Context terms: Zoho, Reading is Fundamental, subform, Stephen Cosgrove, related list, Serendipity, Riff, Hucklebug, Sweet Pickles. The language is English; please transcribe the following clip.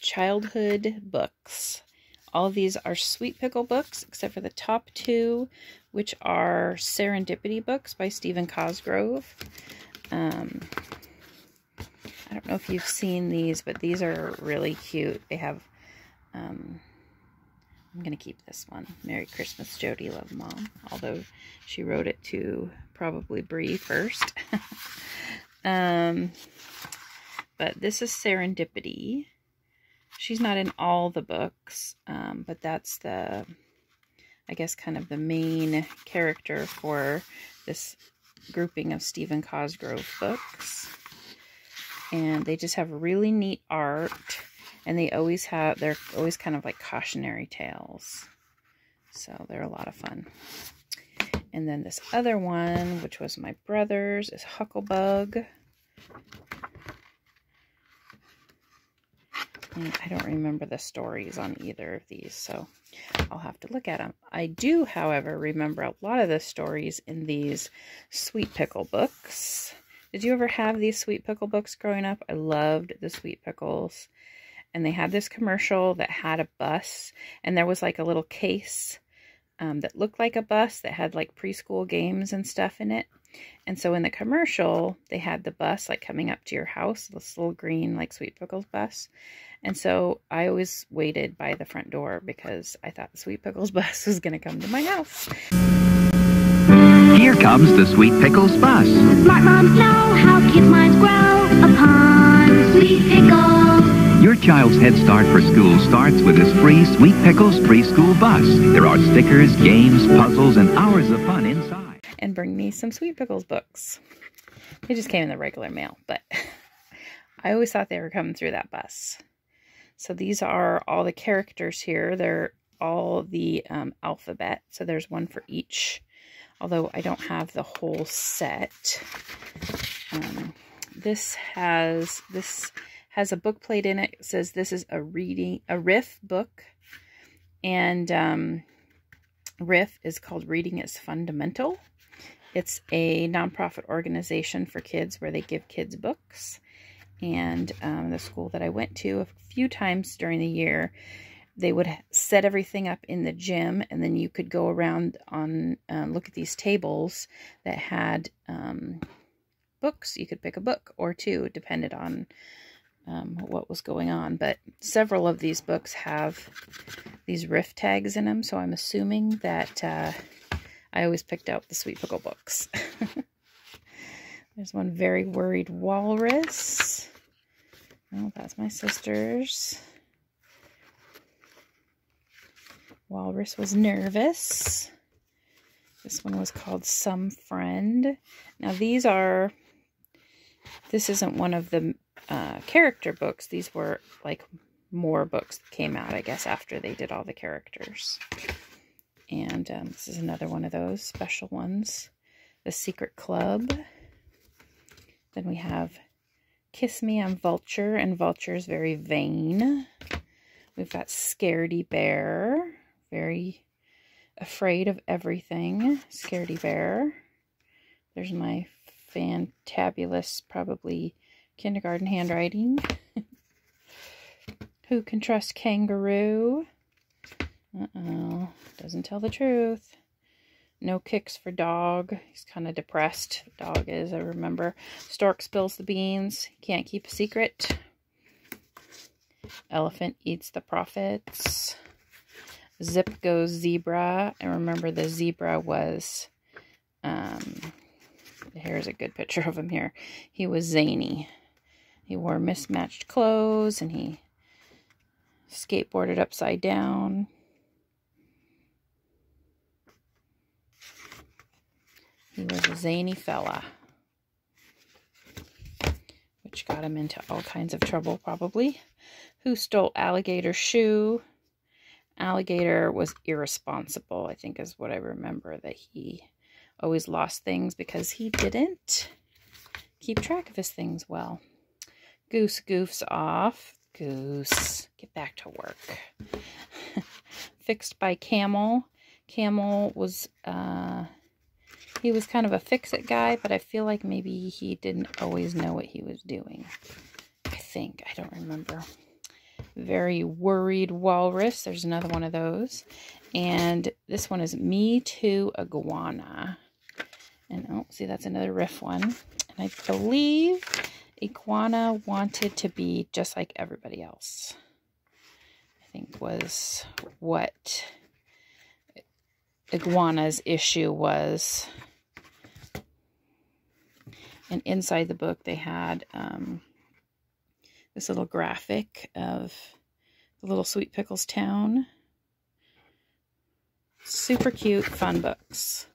Childhood books. All these are Sweet Pickle books, except for the top two, which are Serendipity books by Stephen Cosgrove. I don't know if you've seen these, but these are really cute. They have, I'm going to keep this one. Merry Christmas, Jody, love Mom. Although she wrote it to probably Bree first. But this is Serendipity. She's not in all the books, but that's the, I guess, kind of the main character for this grouping of Stephen Cosgrove books. And they just have really neat art, and they always have, they're always kind of like cautionary tales. So they're a lot of fun. And then this other one, which was my brother's, is Hucklebug. And I don't remember the stories on either of these, so I'll have to look at them. I do, however, remember a lot of the stories in these Sweet Pickle books. Did you ever have these Sweet Pickle books growing up? I loved the Sweet Pickles. And they had this commercial that had a bus. And there was like a little case that looked like a bus that had like preschool games and stuff in it. And so in the commercial, they had the bus like coming up to your house. This little green like Sweet Pickles bus. And so I always waited by the front door because I thought the Sweet Pickles bus was going to come to my house. Here comes the Sweet Pickles bus. Smart moms know how kids' minds grow upon Sweet Pickles. Your child's head start for school starts with this free Sweet Pickles preschool bus. There are stickers, games, puzzles, and hours of fun inside. And bring me some Sweet Pickles books. They just came in the regular mail, but I always thought they were coming through that bus. So these are all the characters here. They're all the alphabet. So there's one for each. Although I don't have the whole set. This has a book plate in it. It says this is a Riff book. And Riff is called Reading is Fundamental. It's a nonprofit organization for kids where they give kids books. And the school that I went to a few times during the year, they would set everything up in the gym, and then you could go around on, look at these tables that had books. You could pick a book or two. It depended on what was going on. But several of these books have these Riff tags in them, so I'm assuming that I always picked out the Sweet Pickle books. There's one Very Worried Walrus. Oh, that's my sister's. Walrus Was Nervous. This one was called Some Friend. Now these are, this isn't one of the character books. These were like more books that came out, I guess, after they did all the characters. And this is another one of those special ones. The Secret Club. Then we have Kiss Me, I'm Vulture, and Vulture's Very Vain. We've got Scaredy Bear. Very afraid of everything, Scaredy Bear. There's my fantabulous, probably kindergarten handwriting. Who Can Trust Kangaroo? Uh-oh, doesn't tell the truth. No Kicks for Dog. He's kind of depressed. Dog is, I remember. Stork Spills the Beans. Can't Keep a Secret. Elephant Eats the Profits. Zip Goes Zebra. I remember the zebra was, here's a good picture of him here. He was zany. He wore mismatched clothes and he skateboarded upside down. He was a zany fella, which got him into all kinds of trouble probably. Who Stole Alligator's Shoe? Alligator was irresponsible, I think is what I remember, that he always lost things because he didn't keep track of his things well. Goose Goofs Off. Goose, get back to work. Fixed by Camel. Camel was He was kind of a fix-it guy, but I feel like maybe he didn't always know what he was doing. I think. I don't remember. Very Worried Walrus. There's another one of those. And this one is Me Too Iguana. And, oh, see, that's another Riff one. And I believe Iguana wanted to be just like everybody else, I think, was what Iguana's issue was. And inside the book, they had this little graphic of the little Sweet Pickles town. Super cute, fun books.